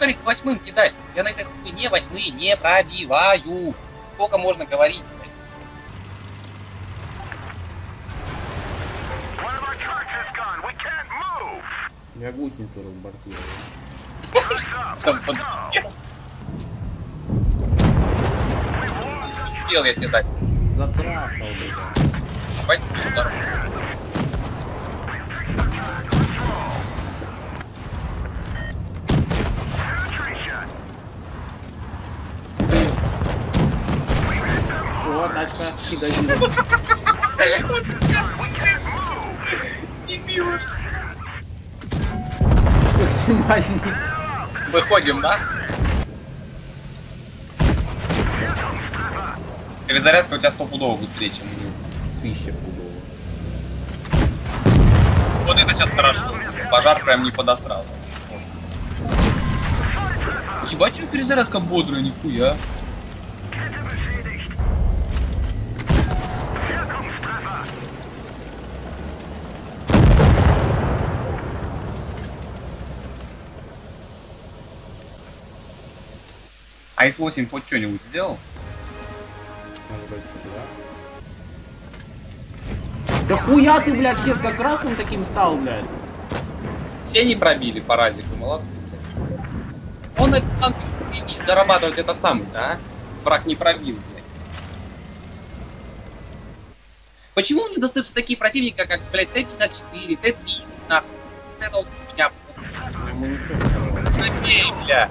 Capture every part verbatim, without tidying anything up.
Пускай их восьмым кидает. Я на этой хуйне восьмые не пробиваю. Сколько можно говорить? Я гусеницу разбортировал. Успел я тебе дать. Затрахал, блядь. Вот, тачка пригодилась. Дебилы. Максимальный. Выходим, да? Перезарядка у тебя сто пудово быстрее, чем у него. тысяча пудово. Вот это сейчас хорошо. Пожар прям не подосрал. Ебать, у него перезарядка бодрая, нихуя. А ИС восемь хоть что-нибудь сделал? Да хуя ты, блядь, я как красным таким стал, блядь. Все не пробили по разику, молодцы. Он этот танк зарабатывать этот самый, да? Враг не пробил, блядь. Почему мне достаются такие противники, как, блядь, Т пятьдесят четыре, Т три, нахуй? Это вот у меня... Забей, блядь.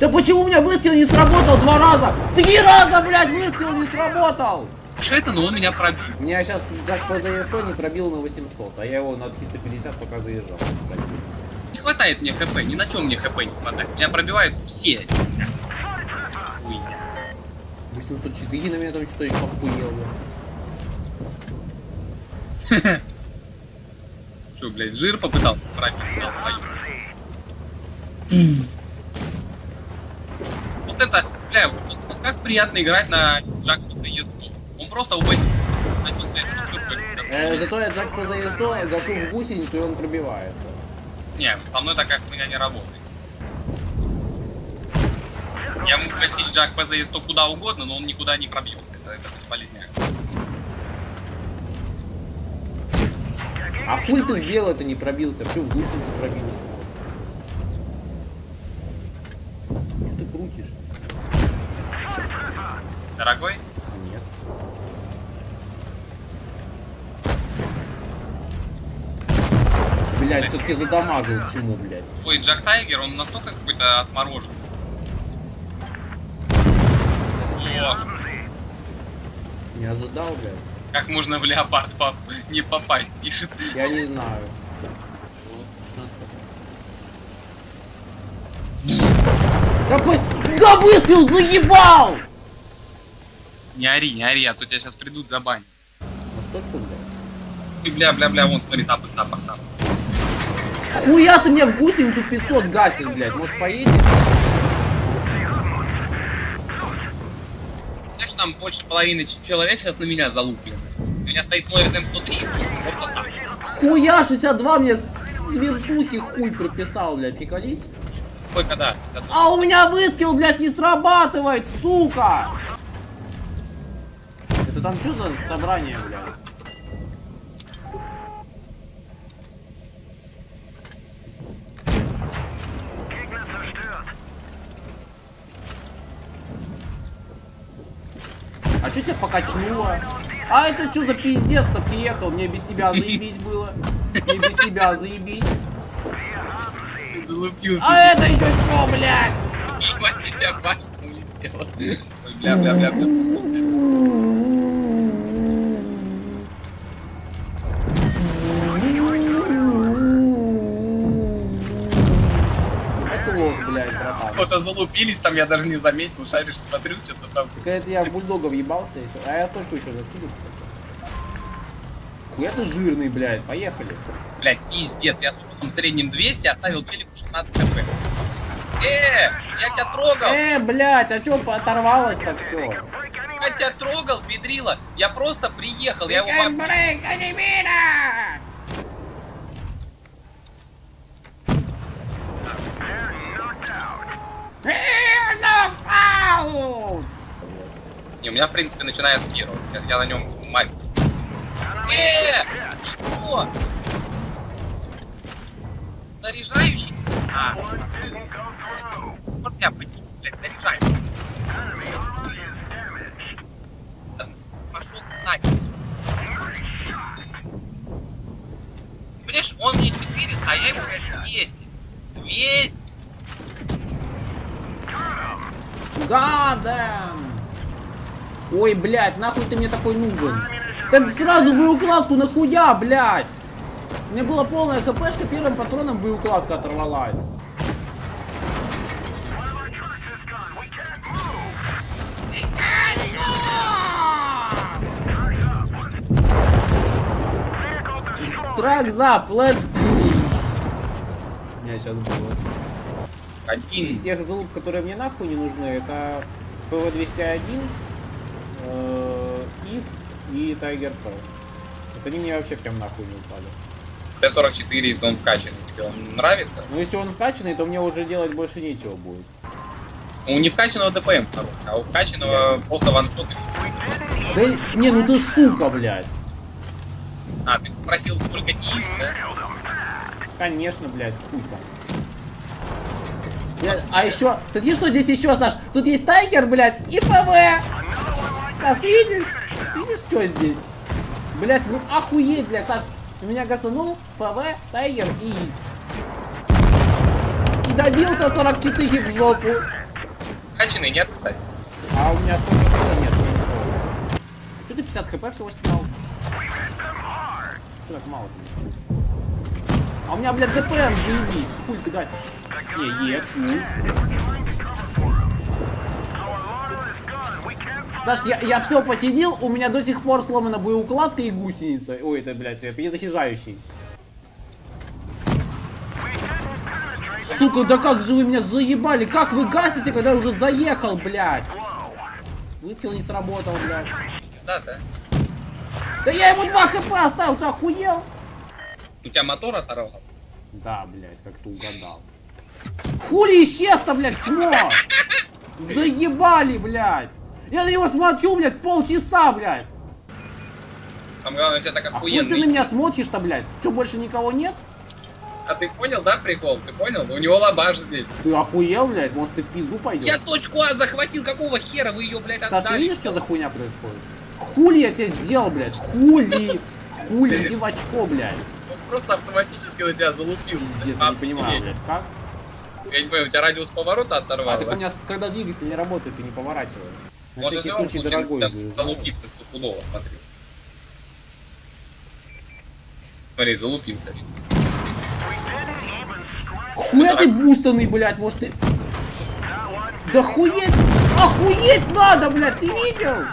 Да почему у меня выстрел не сработал два раза? Три раза, блядь, выстрел не сработал! Что это, но он меня пробил. Меня сейчас Jagd-пэ зэ е сто не пробил на восемьсот, а я его на триста пятьдесят пока заезжал. Не хватает мне хп, ни на чем мне хп не хватает. Меня пробивают все. восемьсот четыре на меня там что-то еще охуел. Что, блядь, жир попытался пробить? Вот это, бля, вот, вот как приятно играть на Jagd-пэ зэ е сто. Он просто убасит. Э, зато я Jagd-пэ зэ е сто, я гашу в гусеницу, и он пробивается. Не, со мной такая хуйня не работает. Я могу гасить Jagd-пэ зэ е сто куда угодно, но он никуда не пробьется. Это, это бесполезняк. А хуй ты в белое-то не пробился, а все в гусеницу пробился. Крутишь. Дорогой? Нет. Блять, все-таки задамажил чему, блять. Ой, Jagdtiger, он настолько какой-то отморожен. Не ожидал, блядь. Как можно в леопард поп не попасть, пишет. Я не знаю. Да вы... За выстрел заебал! Не ори, не ори, а то тебя сейчас придут за бань. Может точку, бля? Бля, бля, бля, вон смотри, тапок, тапок, тапок. Хуя ты мне в гусеницу пятьсот гасишь, блядь, может поедешь? Знаешь, там больше половины человек сейчас на меня залуплены. У меня стоит смотрит эм сто три, просто так. Хуя шестьдесят два мне с вертухи хуй прописал, блядь, приколись? Когда? А у меня выстрел, блядь, не срабатывает, сука! Это там что за собрание, блядь? А что тебя покачнуло? А это что за пиздец так ехал? Мне без тебя заебись было. Мне без тебя заебись. Залупился. А это еще что, блядь? Ебать, тебя башня улетела. Ой, бля, бля, бля, бля. Это лох, блядь, братан. Кто-то залупились, там я даже не заметил, шаришь, смотрю, что-то там. Так это я в бульдога въебался, если... а я точку еще застигнул. Это жирный, блядь, поехали. Блядь, пиздец, я с опытом средним двести оставил телек шестнадцать капэ. Э, я тебя трогал. Э, блядь, а чё оторвалось-то все? Я тебя трогал, бедрила. Я просто приехал, я его... Не, у меня в принципе начинает с первого. Я, я на нем мастер. Эээ! Что? Заряжающий? А. Вот я пойду, блядь, заряжающий. Пошел нахер. Понимаешь, он мне четыреста, а я ему двести. двести! Гадам! Ой, блядь, нахуй ты мне такой нужен? Так сразу боеукладку нахуя, блядь! У меня была полная хпшка, первым патроном боеукладка оторвалась. Тракс ап, let's... У меня сейчас было. Один из тех залуп, которые мне нахуй не нужны, это эф ви два ноль один, э, ИС и Tiger. Вот они мне вообще прям нахуй не упали. Т сорок четыре, если он вкачанный, тебе он нравится? Ну если он вкачанный, то мне уже делать больше нечего будет. У не вкачанного ДПМ хорош, а у вкачанного просто ваншот. Да не, ну ты сука, блядь. А, ты попросил только ТИС, да? Конечно, блядь, хуй там. Я, а еще, смотри, что здесь еще, Саш, тут есть Tiger, блядь, и ПВ. Саш, ты видишь? Ты видишь, что здесь? Блядь, ну охуеть, блядь, Саш, у меня гастанул ПВ, Tiger и ИС. И добил Т сорок четыре в жопу. Качаны нет, кстати. А у меня столько хп нет. Че ты пятьдесят хп всего снял? Че так мало? А у меня, блядь, ДПМ заебись, хуй ты гасишь. Не, е, хуй. Саш, я, я все потянил, у меня до сих пор сломана боеукладка и гусеница. Ой, это, блядь, перезахижающий. Сука, да как же вы меня заебали? Как вы гасите, когда я уже заехал, блядь? Выстрел не сработал, блядь. Да, да. Да я ему два хп оставил, ты охуел? У тебя мотор оторвал? Да, блядь, как ты угадал. Хули исчез-то, блядь, чмо? Заебали, блядь. Я на него смотрю, блядь, полчаса, блядь. Там главное, все так охуенно. А хуй ты на меня смотришь-то, блядь? Че, больше никого нет? А ты понял, да, прикол? Ты понял? У него лабаш здесь. Ты охуел, блядь? Может, ты в пизду пойдешь? Я точку А захватил, какого хера вы ее, блядь, отдали? Саш, ты видишь, что за хуйня происходит? Хули я тебе сделал, блядь? Хули! Хули, иди в очко, блядь. Просто автоматически на тебя залупил. Пиздец, я не понимаю, блядь, как? Я не понимаю, у тебя радиус поворота оторвал. А так у меня, когда двигатель не работает, ты не поворачиваешь. Может, в любом случае залупиться стопудово, смотри. Смотри, залупился. Хуя ты бустанный, блядь, может ты... Да хуеть! Охуеть надо, блядь, ты видел?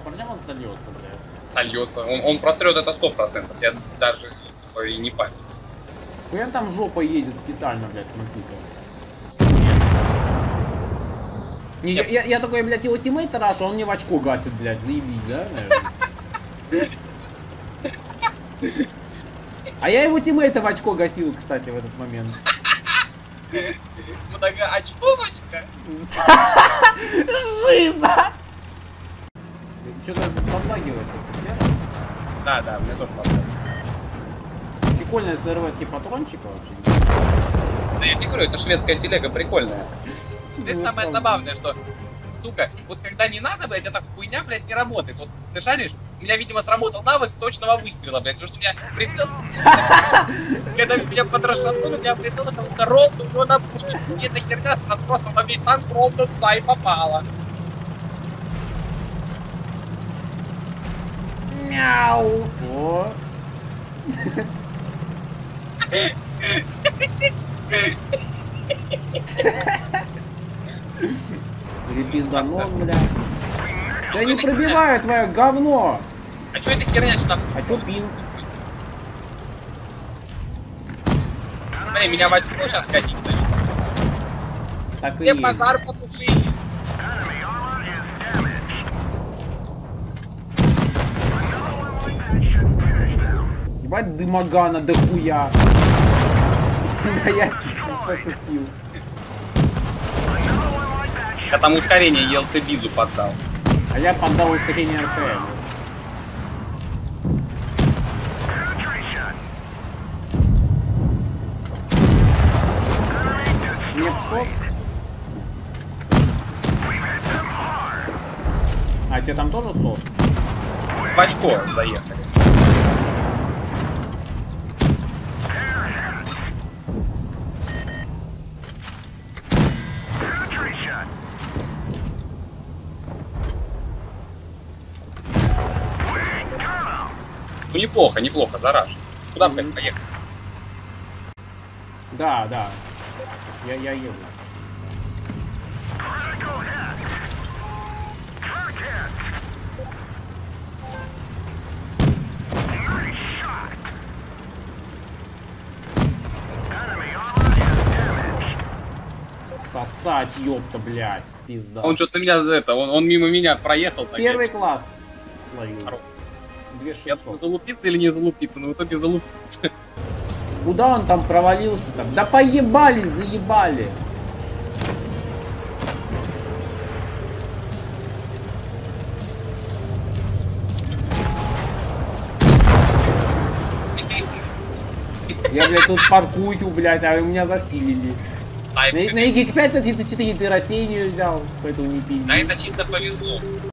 С парнем он сольется, блядь. Сольется, он, он просрет это сто процентов, я даже типа, и не память. Хуя там жопа едет специально, блядь, смотри-ка. Не, я, я, я такой, блядь, его тиммейт тарашу, он мне в очко гасит, блядь, заебись, да, наверное? А я его тиммейта в очко гасил, кстати, в этот момент. Много очковочка? Жиза! Что-то подлагивает как-то серо? Да, да, мне тоже подлагивает. Прикольно СРВ патрончика вообще. Да я тебе говорю, это шведская телега прикольная. Здесь самое забавное, что, сука, вот когда не надо, блядь, эта хуйня, блядь, не работает. Вот ты шаришь? У меня, видимо, сработал навык точного выстрела, блядь, потому что у меня прицел... Когда меня потрошатнули, у меня прицел оказался ровно у него на пушке. И эта херня с разбросом на весь танк ровно туда и попала. Мяу! О! Перепизданул, блядь. Да не пробиваю твое говно! А чё это херня сюда? А чё пинг? Смотри, меня в очко сейчас косить точно. Так и... Где пожар потуши? Ебать дымогана дохуя. Да я себя посутил. Я там ускорение Е Л Т-бизу поддал. А я поддал ускорение Р П. Нет СОС? А тебе там тоже СОС? В очко заехали. Ну неплохо, неплохо, заражен. Куда бы mm-hmm. поехать? Да, да. Я, я еду. Сосать, ёпта, блядь, пизда. Он что-то меня за это, он, он мимо меня проехал. Первый так, класс. Словил. Я думаю, залупиться или не залупиться, но в итоге залупиться. Куда он там провалился там? Да поебали, заебали! Я, блядь, тут паркую, блядь, а меня застилили. На Е Г пять на Т тридцать четыре ты рассеянию взял, поэтому не пизди. Да это чисто повезло.